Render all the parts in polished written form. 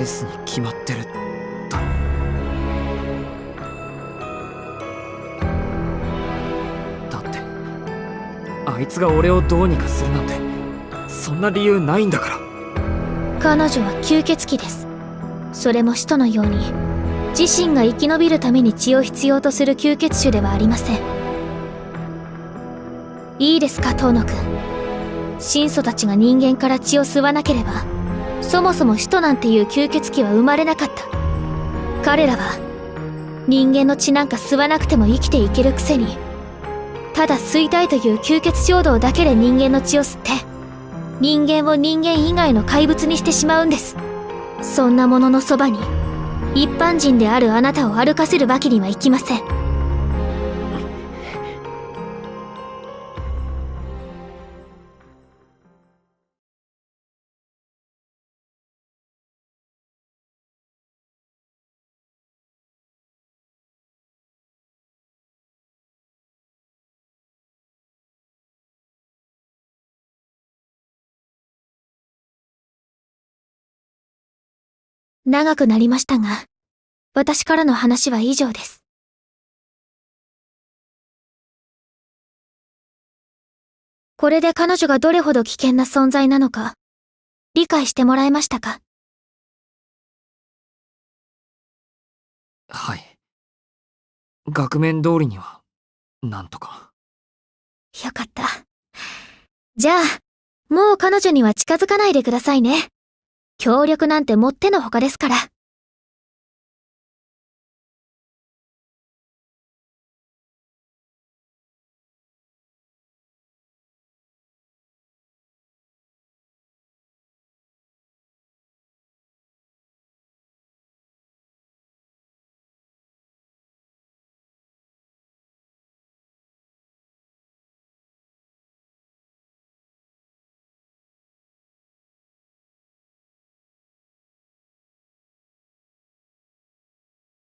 返すに決まってるだろ。だってあいつが俺をどうにかするなんてそんな理由ないんだから。彼女は吸血鬼です。それも使徒のように自身が生き延びるために血を必要とする吸血種ではありません。いいですか遠野くん、神祖たちが人間から血を吸わなければそもそも使徒なんていう吸血鬼は生まれなかった。彼らは人間の血なんか吸わなくても生きていけるくせに、ただ吸いたいという吸血衝動だけで人間の血を吸って人間を人間以外の怪物にしてしまうんです。そんなもののそばに一般人であるあなたを歩かせるわけにはいきません。長くなりましたが、私からの話は以上です。これで彼女がどれほど危険な存在なのか、理解してもらえましたか？はい。額面通りには、なんとか。よかった。じゃあ、もう彼女には近づかないでくださいね。協力なんてもってのほかですから。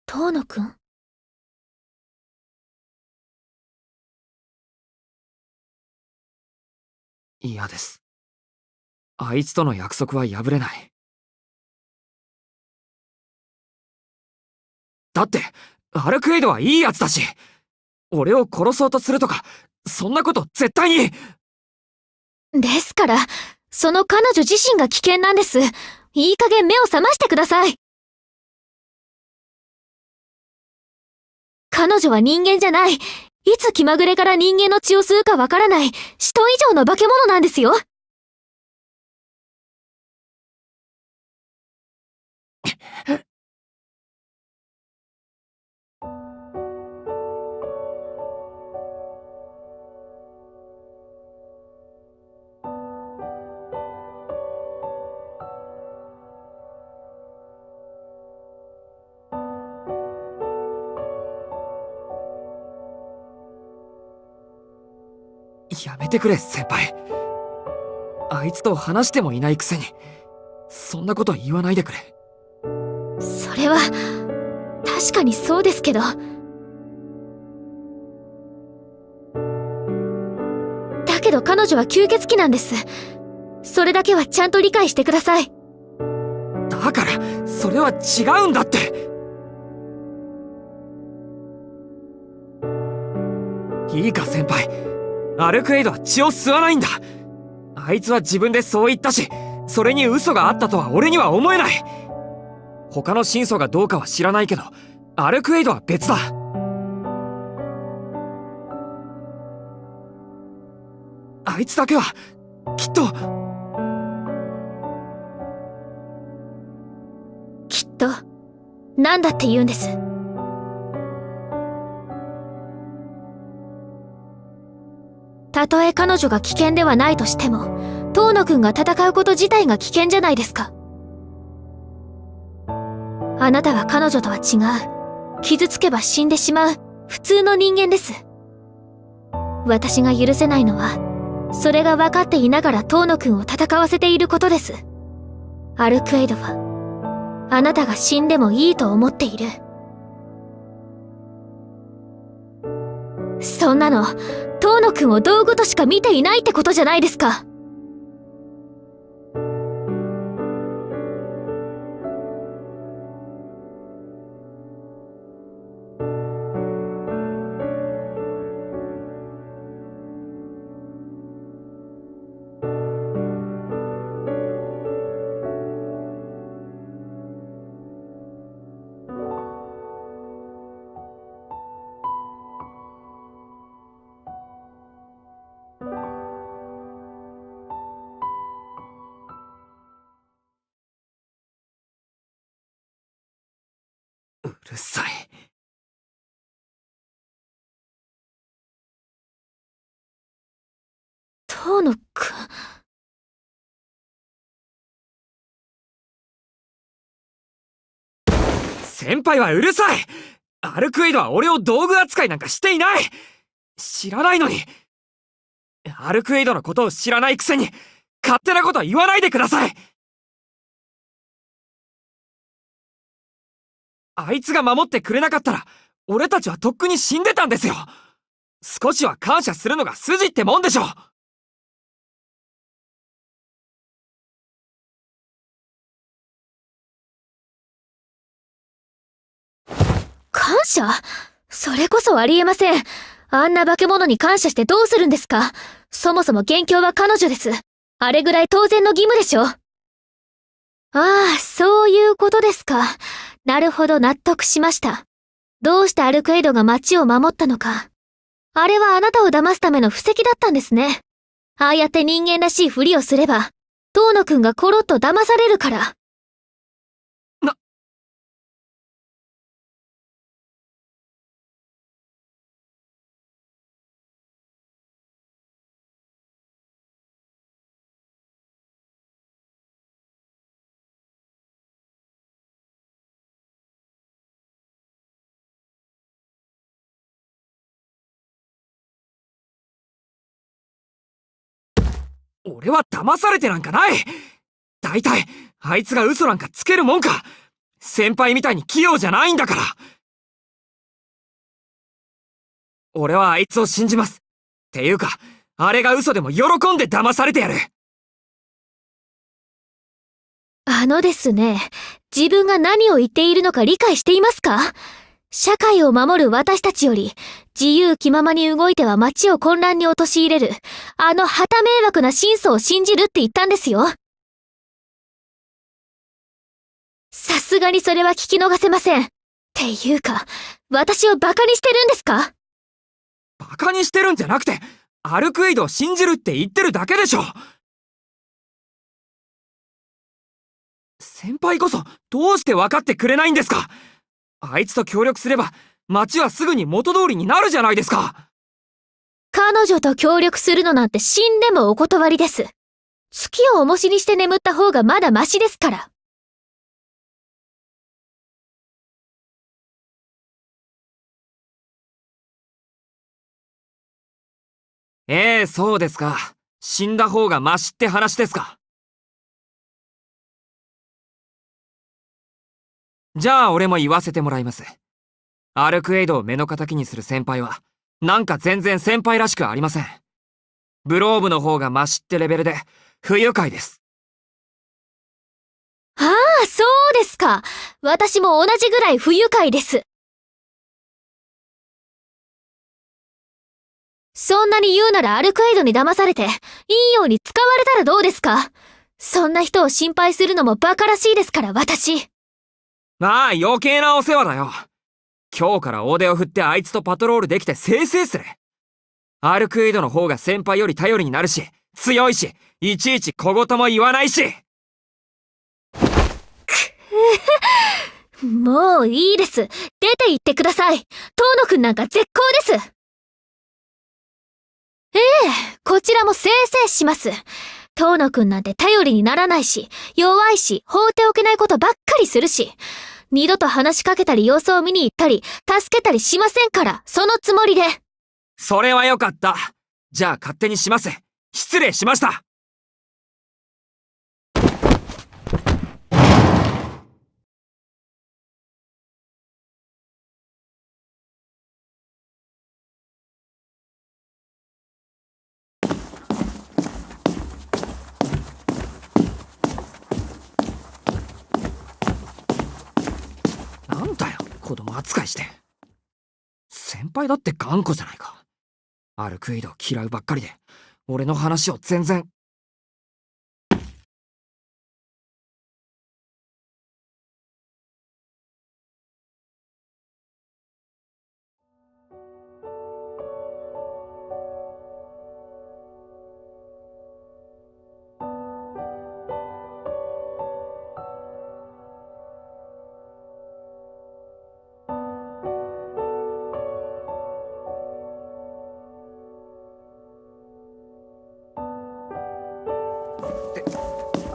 遠野くん？嫌です。あいつとの約束は破れない。だって、アルクエイドはいいやつだし、俺を殺そうとするとか、そんなこと絶対に。ですから、その彼女自身が危険なんです。いい加減目を覚ましてください。彼女は人間じゃない。いつ気まぐれから人間の血を吸うかわからない、使徒以上の化け物なんですよ。やめてくれ先輩。あいつと話してもいないくせにそんなこと言わないでくれ。それは確かにそうですけど、だけど彼女は吸血鬼なんです。それだけはちゃんと理解してください。だからそれは違うんだって。いいか先輩、アルクエイドは血を吸わないんだ。あいつは自分でそう言ったし、それに嘘があったとは俺には思えない。他の神祖がどうかは知らないけど、アルクエイドは別だ。あいつだけはきっときっと何だって言うんです。たとえ彼女が危険ではないとしても、遠野くんが戦うこと自体が危険じゃないですか。あなたは彼女とは違う。傷つけば死んでしまう、普通の人間です。私が許せないのは、それが分かっていながら遠野くんを戦わせていることです。アルクエイドは、あなたが死んでもいいと思っている。そんなの、遠野くんを道具としか見ていないってことじゃないですか。るさい。遠野くん。先輩はうるさい。アルクエイドは俺を道具扱いなんかしていない。知らないのに。アルクエイドのことを知らないくせに勝手なことは言わないでください。あいつが守ってくれなかったら、俺たちはとっくに死んでたんですよ。少しは感謝するのが筋ってもんでしょ。感謝？それこそありえません。あんな化け物に感謝してどうするんですか？そもそも元凶は彼女です。あれぐらい当然の義務でしょ。ああ、そういうことですか。なるほど、納得しました。どうしてアルクエイドが街を守ったのか。あれはあなたを騙すための布石だったんですね。ああやって人間らしいふりをすれば、遠野くんがコロッと騙されるから。俺は騙されてなんかない。大体、あいつが嘘なんかつけるもんか。先輩みたいに器用じゃないんだから。俺はあいつを信じます。っていうか、あれが嘘でも喜んで騙されてやる。あのですね、自分が何を言っているのか理解していますか？社会を守る私たちより、自由気ままに動いては街を混乱に陥れる、あの旗迷惑な真相を信じるって言ったんですよ。さすがにそれは聞き逃せません。っていうか、私をバカにしてるんですか？バカにしてるんじゃなくて、アルクエイドを信じるって言ってるだけでしょ。先輩こそ、どうして分かってくれないんですか？あいつと協力すれば、町はすぐに元通りになるじゃないですか。彼女と協力するのなんて死んでもお断りです。月を重しにして眠った方がまだマシですから。そうですか。死んだ方がマシって話ですか。じゃあ俺も言わせてもらいます。アルクエイドを目の敵にする先輩は、なんか全然先輩らしくありません。ブローブの方がマシってレベルで、不愉快です。ああ、そうですか。私も同じぐらい不愉快です。そんなに言うならアルクエイドに騙されて、いいように使われたらどうですか？そんな人を心配するのも馬鹿らしいですから、私。まあ余計なお世話だよ。今日から大手を振ってあいつとパトロールできてせいせいする。アルクイドの方が先輩より頼りになるし、強いし、いちいち小言も言わないし。もういいです。出て行ってください。遠野くんなんか絶好です。ええ、こちらもせいせいします。遠野くんなんて頼りにならないし、弱いし、放っておけないことばっかりするし。二度と話しかけたり様子を見に行ったり、助けたりしませんから、そのつもりで。それはよかった。じゃあ勝手にします。失礼しました。子供扱いして。先輩だって頑固じゃないか。アルクイドを嫌うばっかりで、俺の話を全然。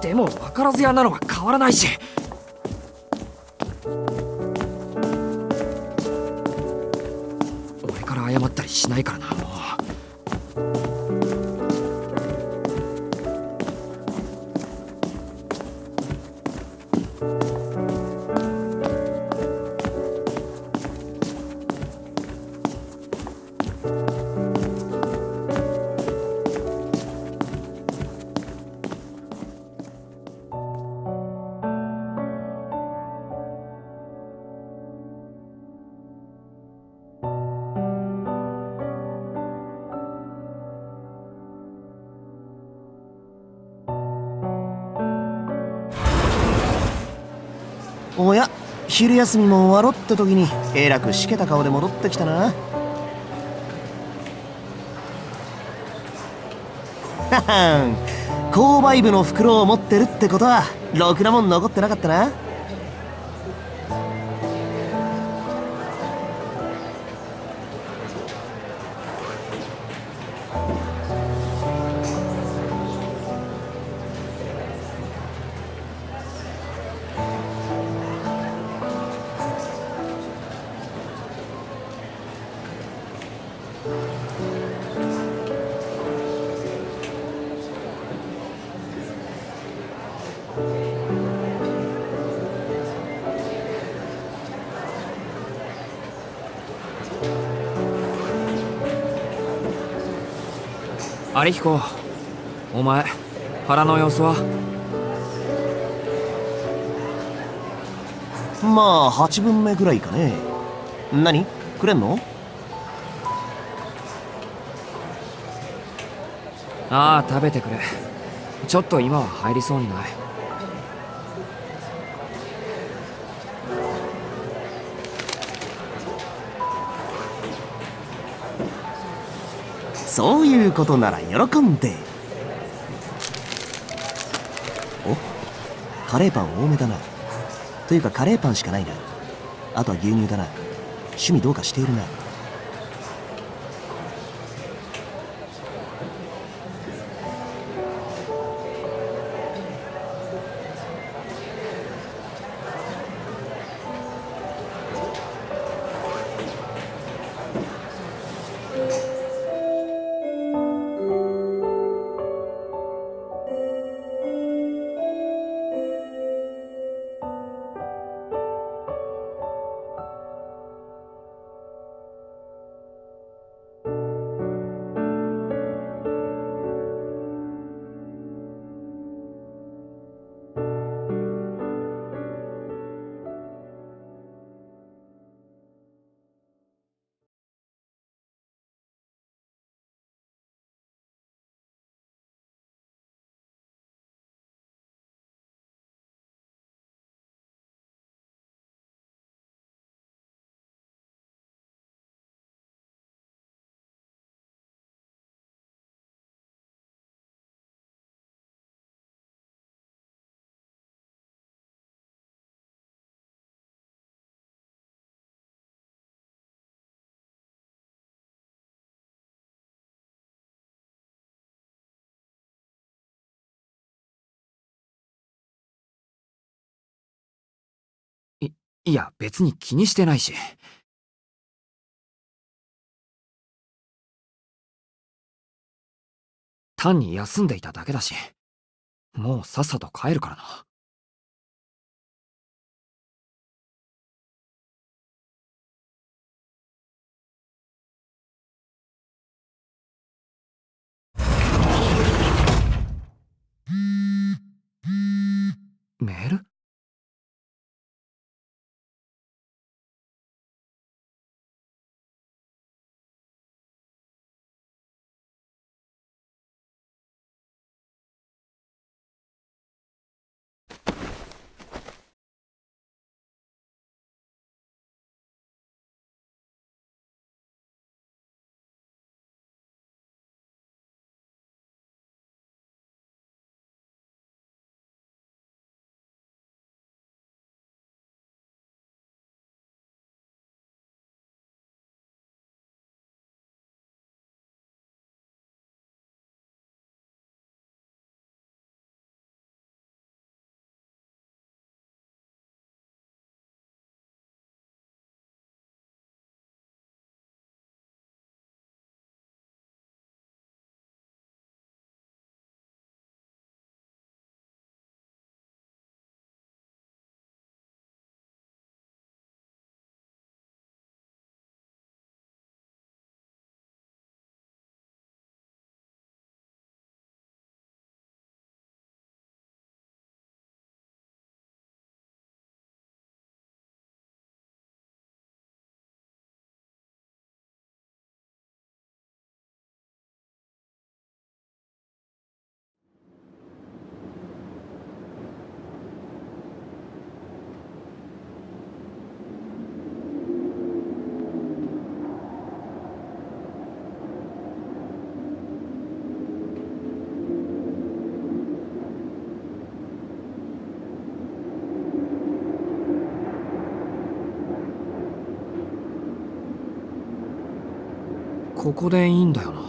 でも分からず屋なのは変わらないし。俺から謝ったりしないからな、もう。おや、昼休みも終わろって時にえらくしけた顔で戻ってきたな。ははん、購買部の袋を持ってるってことはろくなもん残ってなかったな。有彦、お前腹の様子は？まあ8分目ぐらいかね。何くれんの？ああ食べてくれ。ちょっと今は入りそうにない。そういうことなら喜んで。お、カレーパン多めだな。というかカレーパンしかないな。あとは牛乳だな。趣味どうかしているな。いや、別に気にしてないし。単に休んでいただけだし、もうさっさと帰るからな。メール？ここでいいんだよな。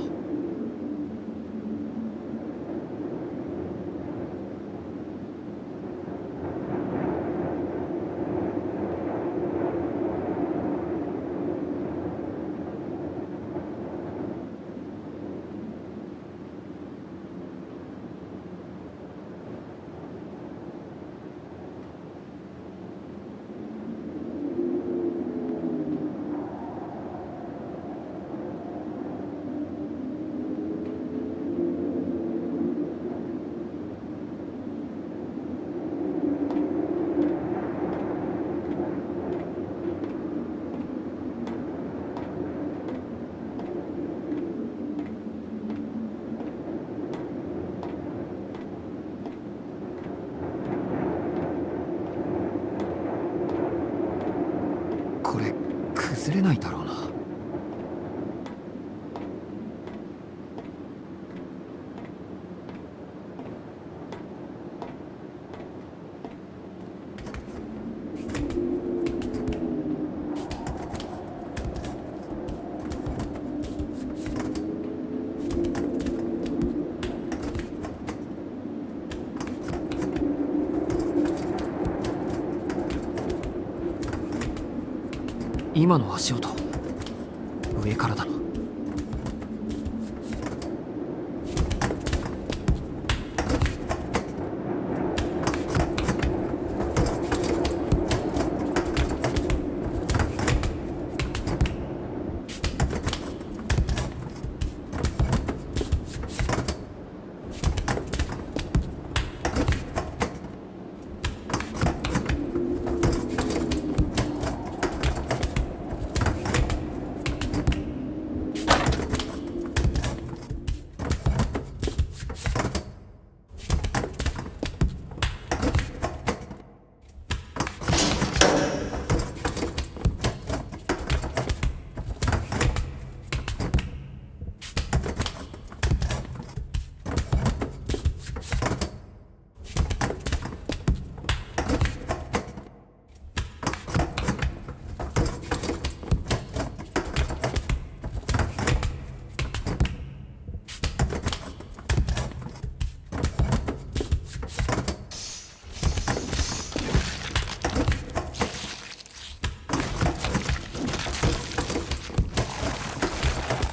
崩れないだろうな。今の足音、上からだな。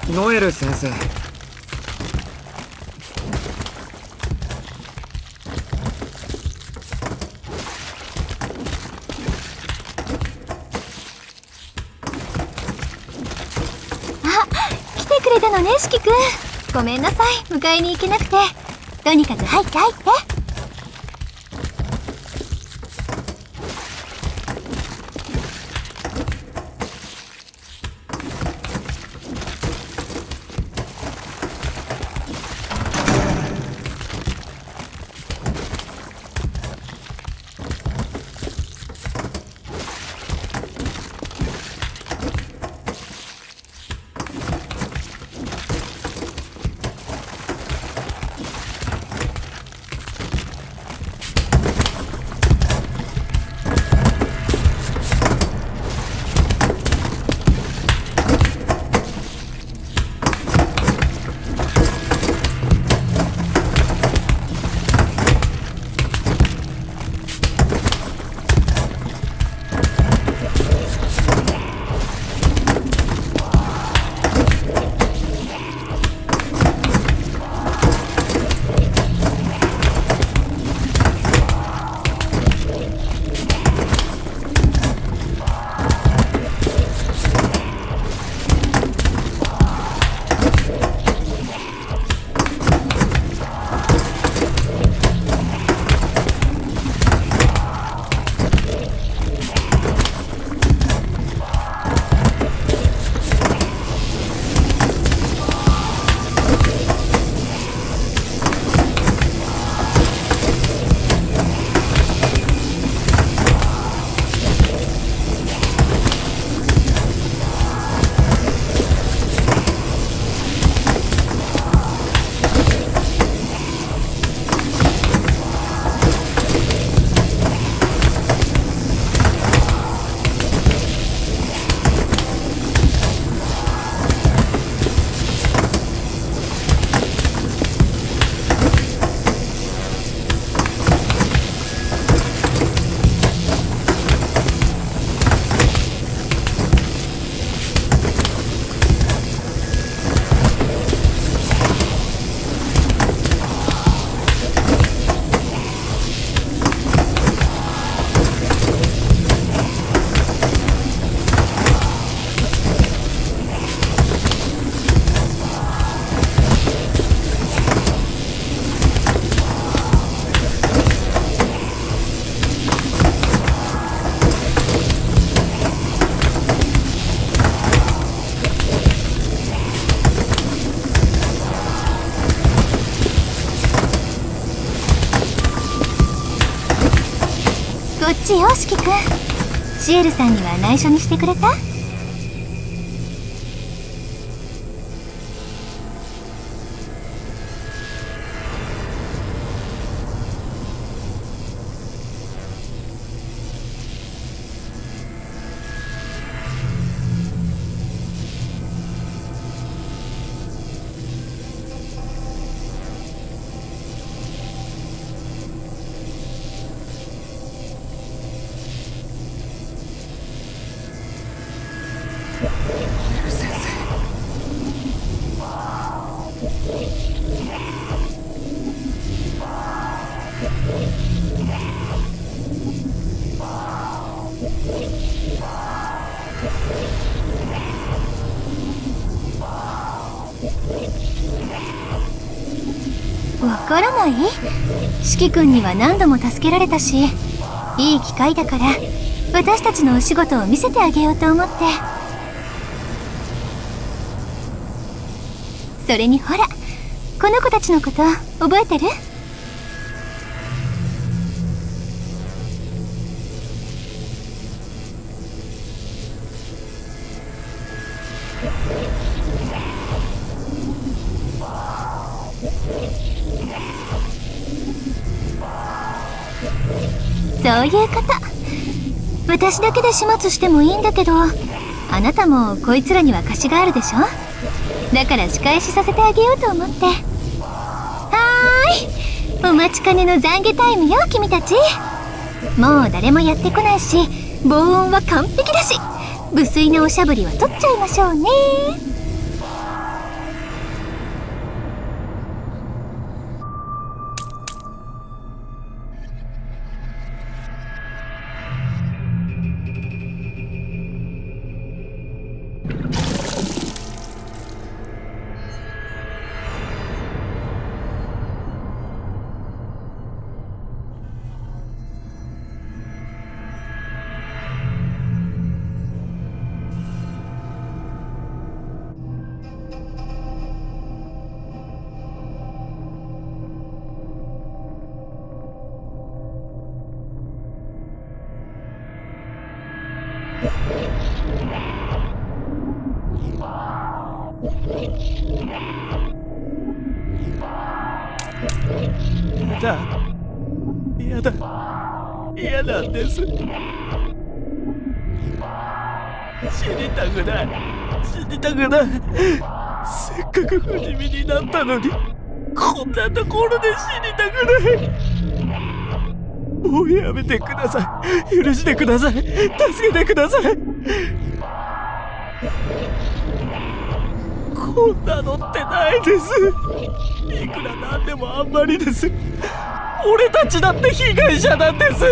ノエル先生、あ、来てくれたのね、四季君。ごめんなさい、迎えに行けなくて。とにかく入って入って。こっちよ、しきくん。シエルさんには内緒にしてくれた？わからない？四季君には何度も助けられたし、いい機会だから私たちのお仕事を見せてあげようと思って。それにほら、この子たちのこと覚えてる？そういうこと。私だけで始末してもいいんだけど、あなたもこいつらには貸しがあるでしょ？だから仕返しさせてあげようと思って。はーい、お待ちかねの懺悔タイムよ、君たち。もう誰もやってこないし、防音は完璧だし、無粋なおしゃぶりは取っちゃいましょうね。死にたくない、死にたくない。せっかく不死身になったのに、こんなところで死にたくない。もうやめてください、許してください、助けてください。こんなのってないです。いくらなんでもあんまりです。俺たちだって被害者なんです。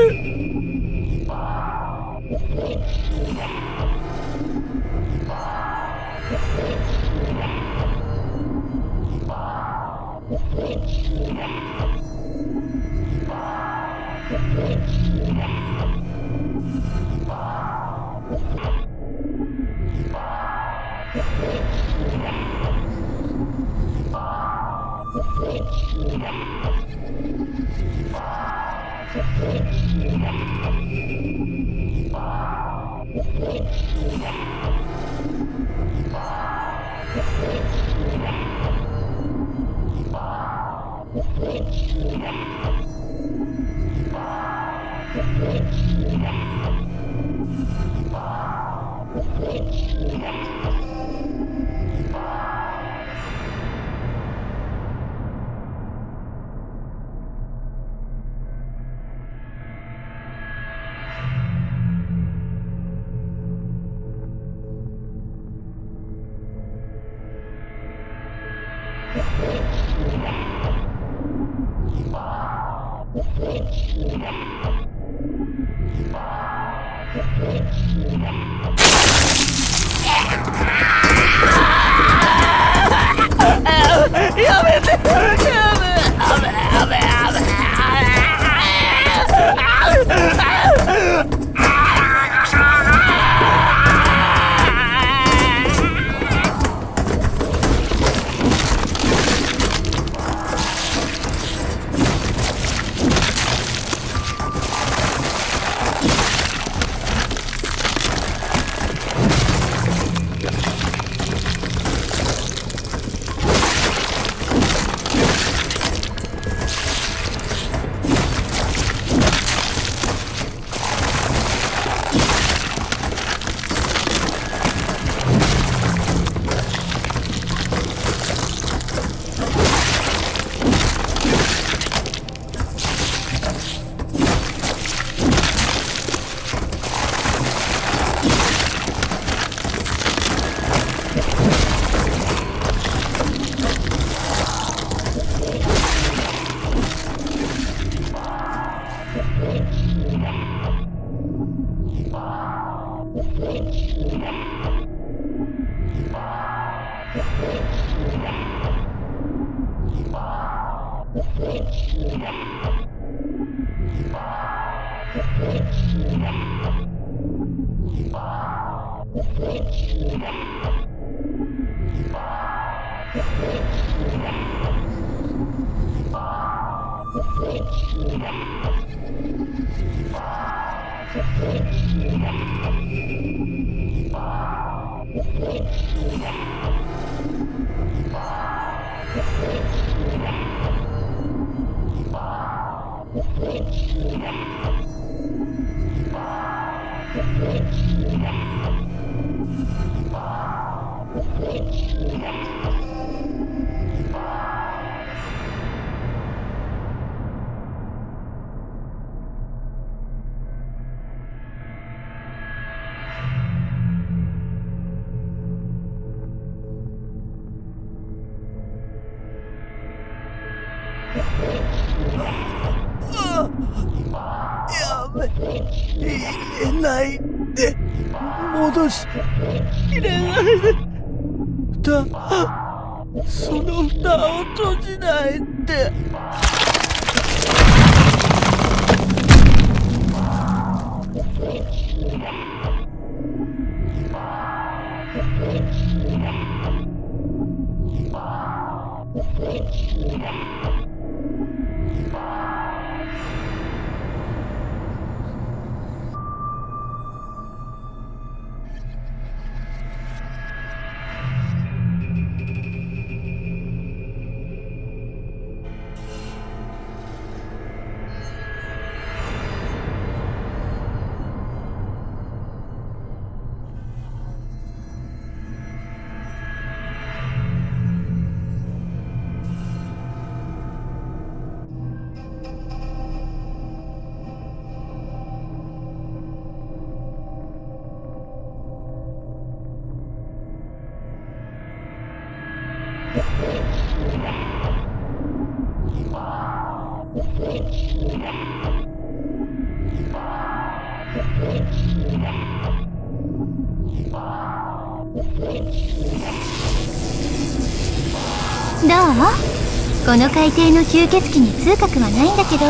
この海底の吸血鬼に通覚はないんだけど、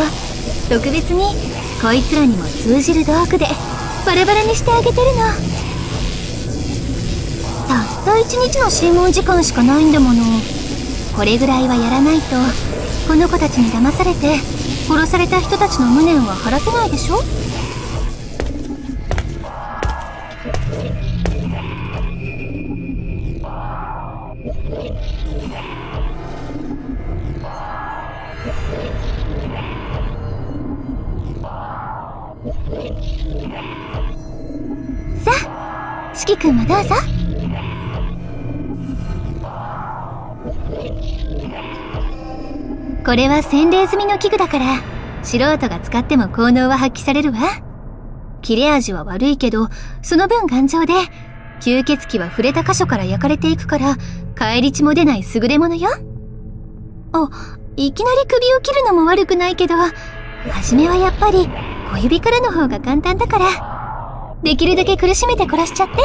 特別にこいつらにも通じる道具でバラバラにしてあげてるの。たった一日の審問時間しかないんだもの。これぐらいはやらないとこの子たちに騙されて殺された人たちの無念は晴らせないでしょ。四季君もどうぞ。これは洗礼済みの器具だから、素人が使っても効能は発揮されるわ。切れ味は悪いけど、その分頑丈で、吸血鬼は触れた箇所から焼かれていくから、返り血も出ない優れものよ。あ、いきなり首を切るのも悪くないけど、初めはやっぱり小指からの方が簡単だから、できるだけ苦しめて殺しちゃって。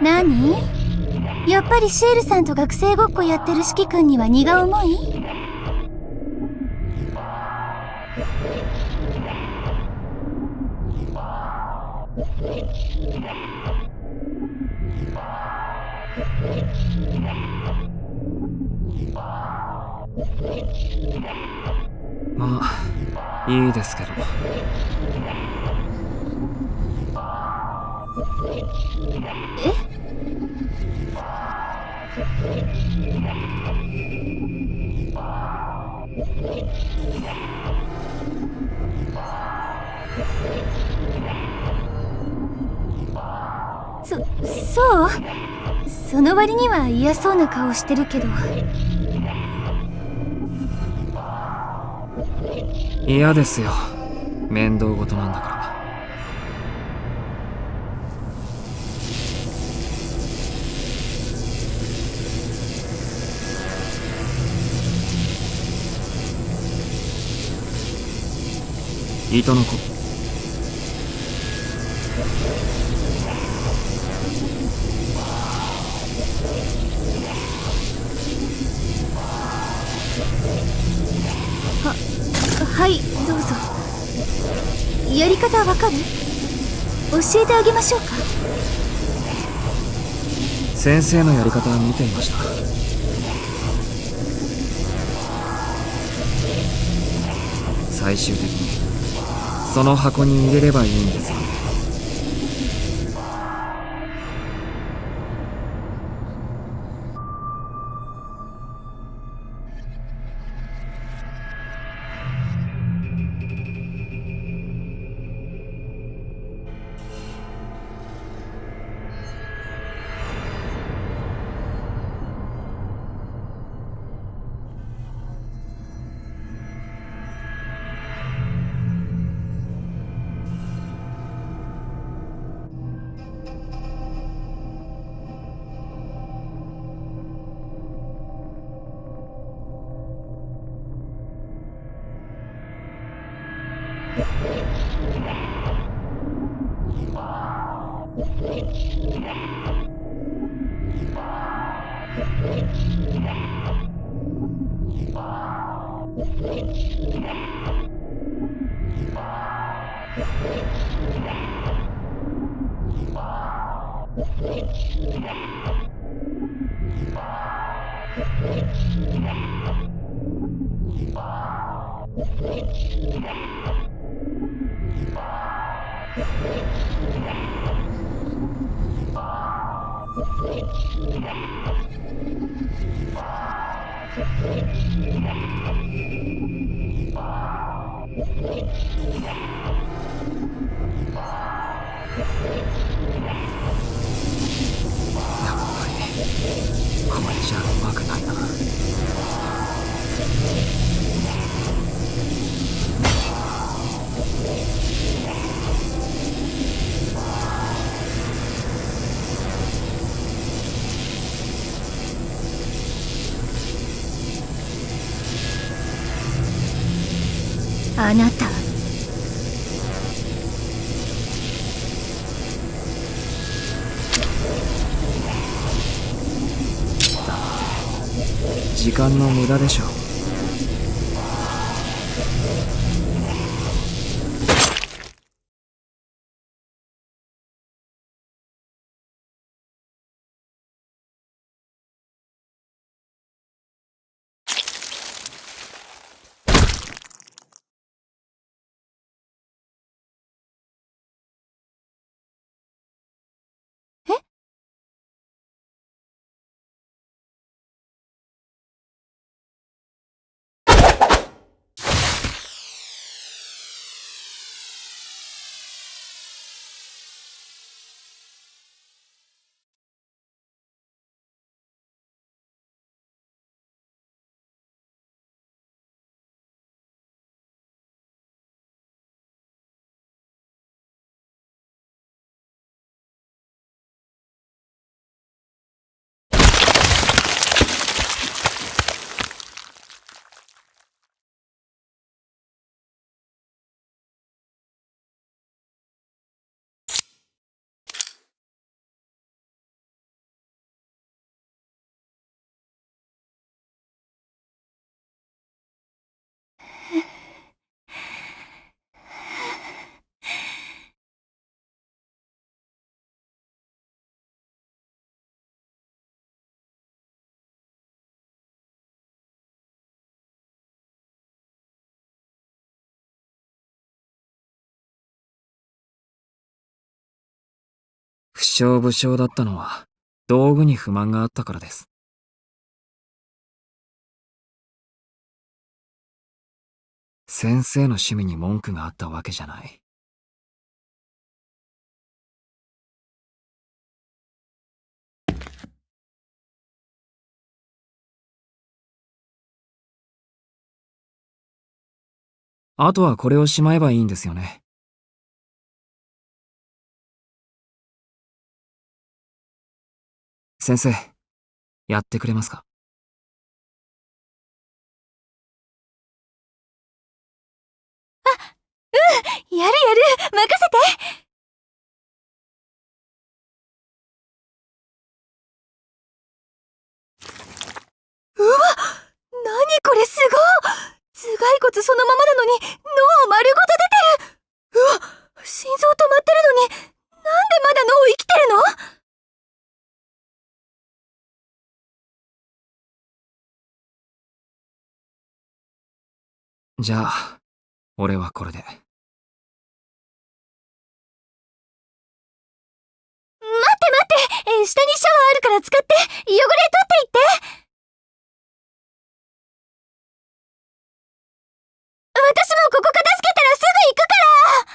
何？やっぱりシエルさんと学生ごっこやってる四季君には荷が重い？まあいいですけど。え？その割には嫌そうな顔してるけど。嫌ですよ、面倒事なんだから。糸の子。はい、どうぞ。やり方わかる？教えてあげましょうか。先生のやり方は見ていました。最終的にその箱に入れればいいんですよね。あなた、時間の無駄でしょう。不肖不肖だったのは道具に不満があったからです。先生の趣味に文句があったわけじゃない。あとはこれをしまえばいいんですよね。先生、やってくれますか？あ、うん、やるやる、任せて。うわ、なにこれ、すごい。頭蓋骨そのままなのに脳丸ごと出てる。うわ、心臓止まってるのになんでまだ脳生きてるの？じゃあ、俺はこれで。待って待って、下にシャワーあるから使って、汚れ取っていって。私もここ片付けたらすぐ行くから。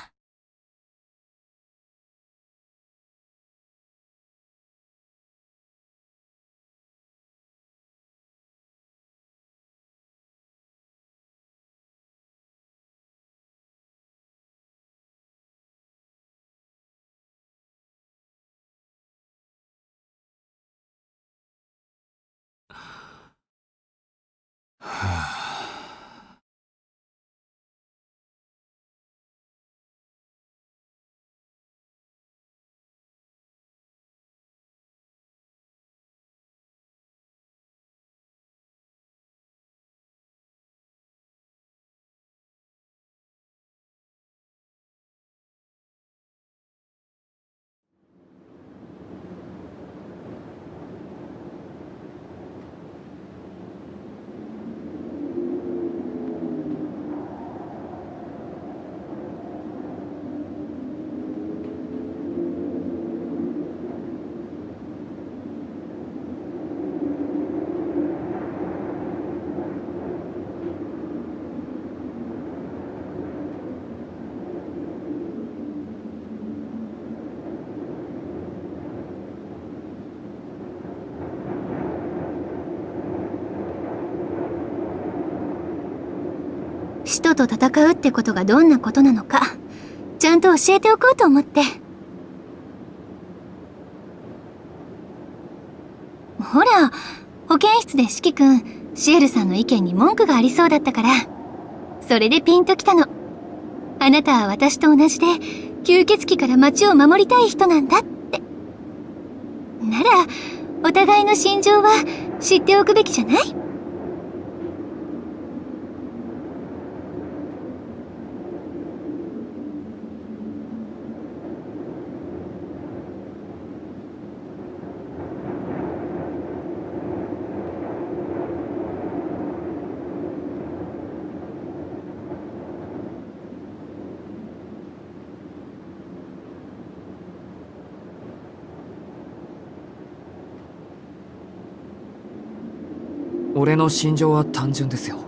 はあ。使徒と戦うってことがどんなことなのか、ちゃんと教えておこうと思って。ほら、保健室で四季くん、シエルさんの意見に文句がありそうだったから、それでピンときたの。あなたは私と同じで、吸血鬼から町を守りたい人なんだって。なら、お互いの心情は知っておくべきじゃない？俺の心情は単純ですよ。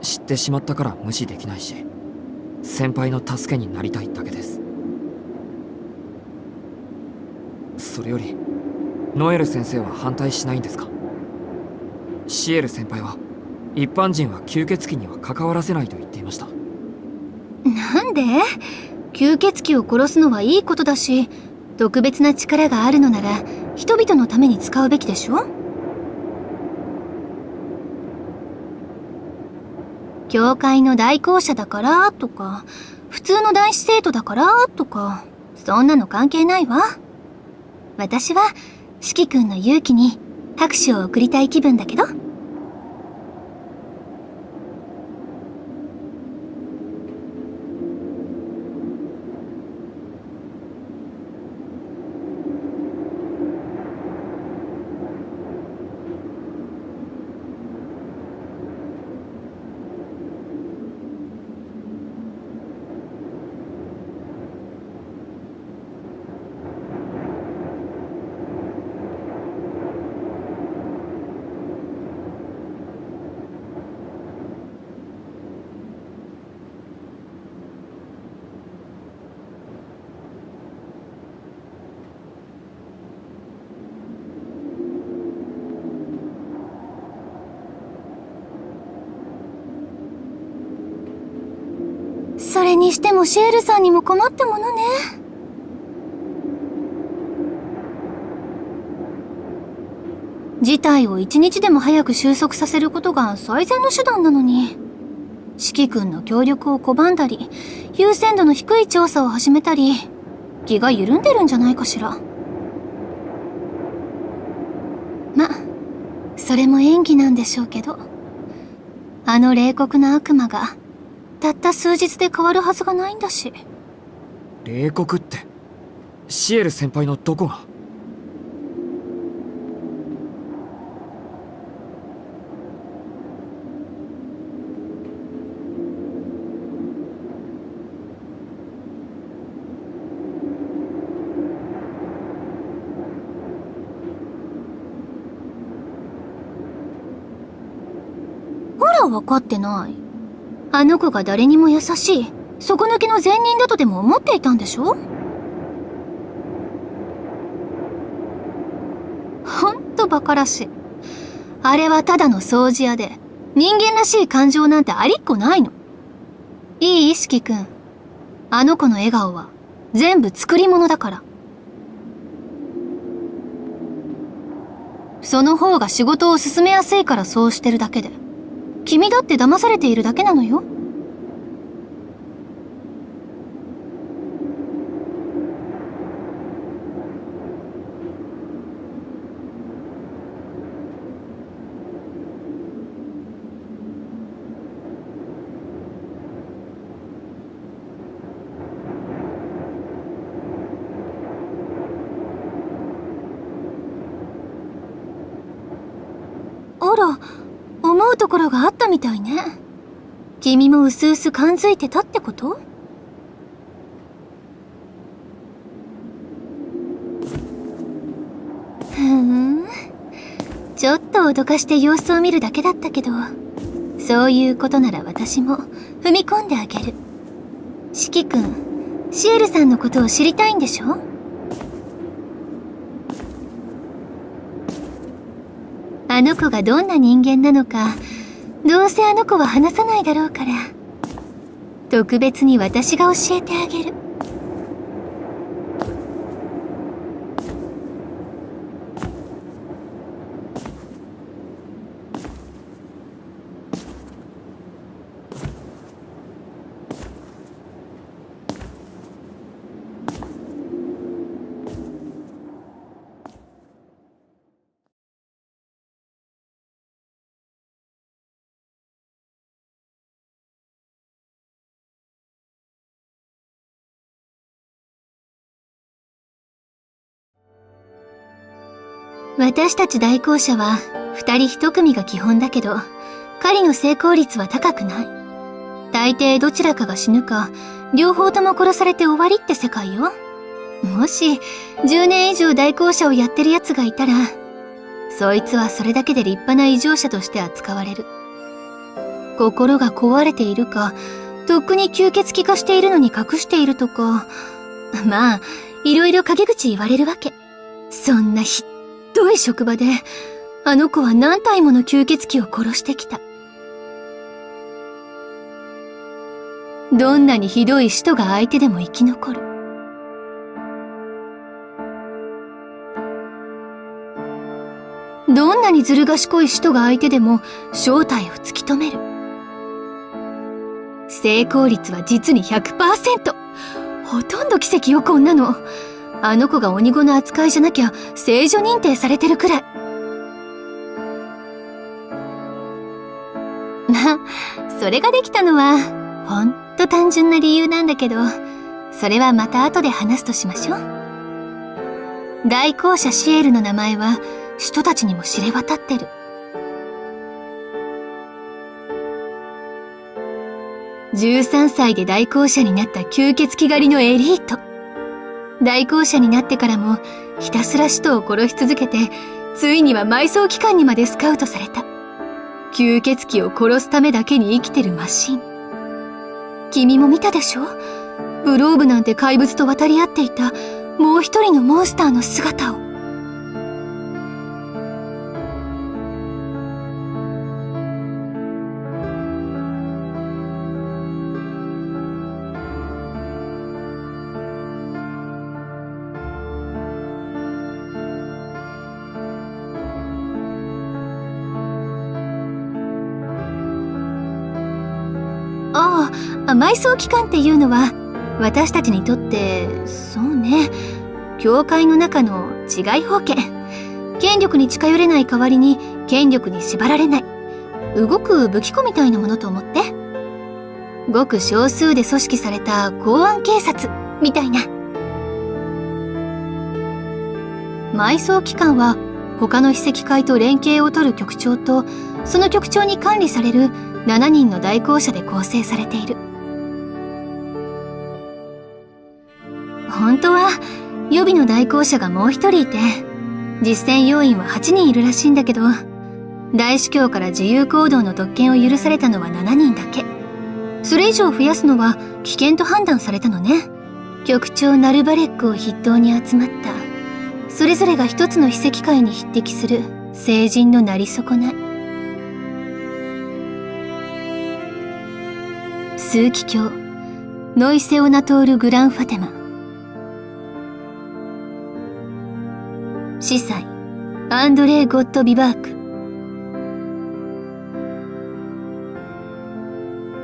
知ってしまったから無視できないし、先輩の助けになりたいだけです。それよりノエル先生は反対しないんですか？シエル先輩は一般人は吸血鬼には関わらせないと言っていました。なんで？吸血鬼を殺すのはいいことだし、特別な力があるのなら人々のために使うべきでしょ？教会の代行者だからとか、普通の男子生徒だからとか、そんなの関係ないわ。私は、四季くんの勇気に拍手を送りたい気分だけど。それにしてもシエルさんにも困ったものね。事態を一日でも早く収束させることが最善の手段なのに、四季君の協力を拒んだり、優先度の低い調査を始めたり、気が緩んでるんじゃないかしら。ま、それも演技なんでしょうけど、あの冷酷な悪魔がたった数日で変わるはずがないんだし。冷酷ってシエル先輩のどこが？分かってない。あの子が誰にも優しい底抜けの善人だとでも思っていたんでしょ。ほんとバカらしい。あれはただの掃除屋で、人間らしい感情なんてありっこないの。いい意識くん、あの子の笑顔は全部作り物だから。その方が仕事を進めやすいからそうしてるだけで、君だって騙されているだけなのよ。あら、思うところがあったみたいね。君もうすうす感づいてたってこと？ふん、ちょっと脅かして様子を見るだけだったけど、そういうことなら私も踏み込んであげる。四季君、シエルさんのことを知りたいんでしょ？あの子がどんな人間なのか、どうせあの子は話さないだろうから、特別に私が教えてあげる。私たち代行者は二人一組が基本だけど、狩りの成功率は高くない。大抵どちらかが死ぬか、両方とも殺されて終わりって世界よ。もし、10年以上代行者をやってる奴がいたら、そいつはそれだけで立派な異常者として扱われる。心が壊れているか、とっくに吸血鬼化しているのに隠しているとか、まあ、いろいろ陰口言われるわけ。そんなひひどい職場で、あの子は何体もの吸血鬼を殺してきた。どんなにひどい使徒が相手でも生き残る。どんなにずる賢い使徒が相手でも正体を突き止める。成功率は実に 100%。 ほとんど奇跡よ、こんなの。あの子が鬼子の扱いじゃなきゃ聖女認定されてるくらい。それができたのはほんと単純な理由なんだけど、それはまた後で話すとしましょう。代行者シエルの名前は使徒たちにも知れ渡ってる。13歳で代行者になった吸血鬼狩りのエリート。代行者になってからもひたすら使徒を殺し続けて、ついには埋葬機関にまでスカウトされた。吸血鬼を殺すためだけに生きてるマシン。君も見たでしょ？グローブなんて怪物と渡り合っていたもう一人のモンスターの姿を。埋葬期間っていうのは私たちにとってそうね、教会の中の治外法権、権力に近寄れない代わりに権力に縛られない動く武器庫みたいなものと思って、ごく少数で組織された公安警察みたいな。埋葬機関は他の非石会と連携を取る局長とその局長に管理される7人の代行者で構成されている。本当は予備の代行者がもう一人いて実践要員は8人いるらしいんだけど、大司教から自由行動の特権を許されたのは7人だけ。それ以上増やすのは危険と判断されたのね。局長ナルバレックを筆頭に集まったそれぞれが一つの非石会に匹敵する聖人のなり損ない。枢機卿ノイセオナトール・グランファテマ、司祭アンドレイ・ゴッド・ビバーク、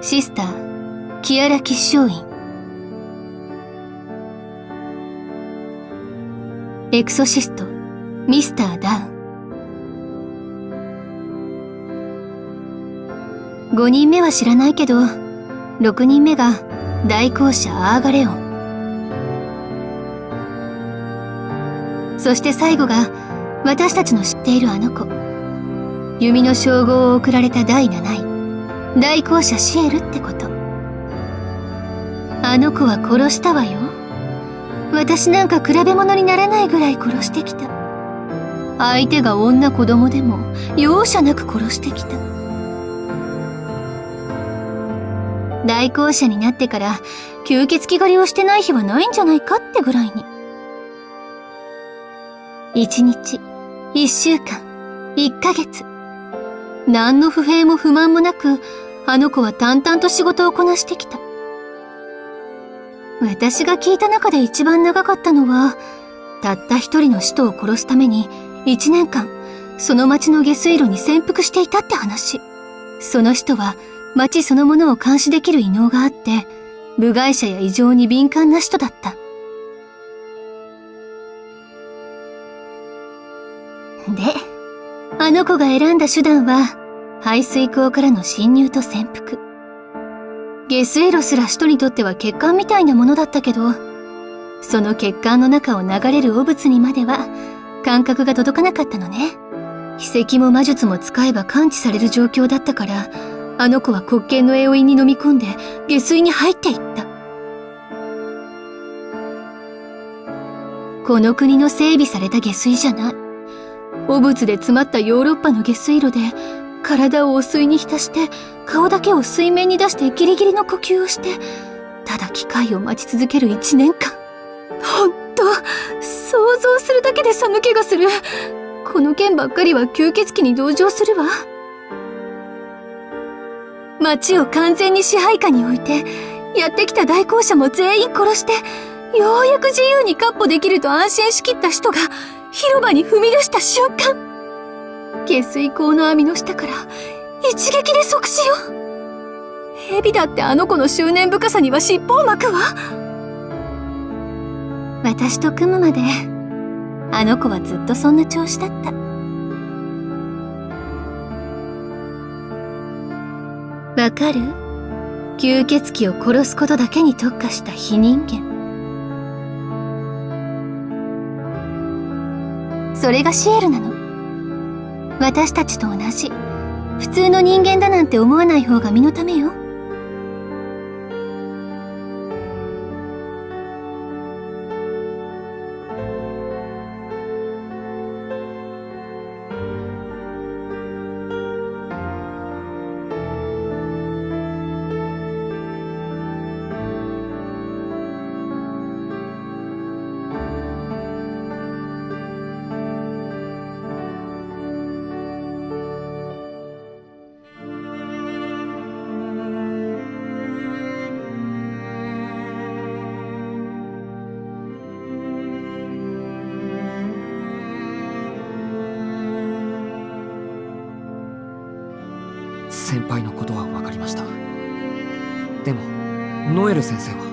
シスターキアラ・キッショウイン、エクソシストミスター・ダウン。5人目は知らないけど6人目が代行者アーガレオン、そして最後が私たちの知っているあの子、弓の称号を贈られた第7位代行者シエルってこと。あの子は殺したわよ。私なんか比べ物にならないぐらい殺してきた。相手が女子供でも容赦なく殺してきた。代行者になってから吸血鬼狩りをしてない日はないんじゃないかってぐらいに。一日、一週間、一ヶ月。何の不平も不満もなく、あの子は淡々と仕事をこなしてきた。私が聞いた中で一番長かったのは、たった一人の使徒を殺すために、1年間、その町の下水路に潜伏していたって話。その使徒は、町そのものを監視できる異能があって、部外者や異常に敏感な使徒だった。で、あの子が選んだ手段は、排水溝からの侵入と潜伏。下水路すら使徒にとっては血管みたいなものだったけど、その血管の中を流れる汚物にまでは、感覚が届かなかったのね。秘石も魔術も使えば感知される状況だったから、あの子は黒剣のエオイに飲み込んで、下水に入っていった。この国の整備された下水じゃない。汚物で詰まったヨーロッパの下水路で、体をお水に浸して、顔だけを水面に出してギリギリの呼吸をして、ただ機会を待ち続ける1年間。ほんと、想像するだけで寒気がする。この件ばっかりは吸血鬼に同情するわ。街を完全に支配下に置いて、やってきた代行者も全員殺して、ようやく自由に闊歩できると安心しきった人が、広場に踏み出した瞬間、下水溝の網の下から一撃で即死よ。蛇だってあの子の執念深さには尻尾を巻くわ。私と組むまであの子はずっとそんな調子だった。わかる？吸血鬼を殺すことだけに特化した非人間、それがシエルなの。私たちと同じ普通の人間だなんて思わない方が身のためよ。先輩のことは分かりました。でもノエル先生は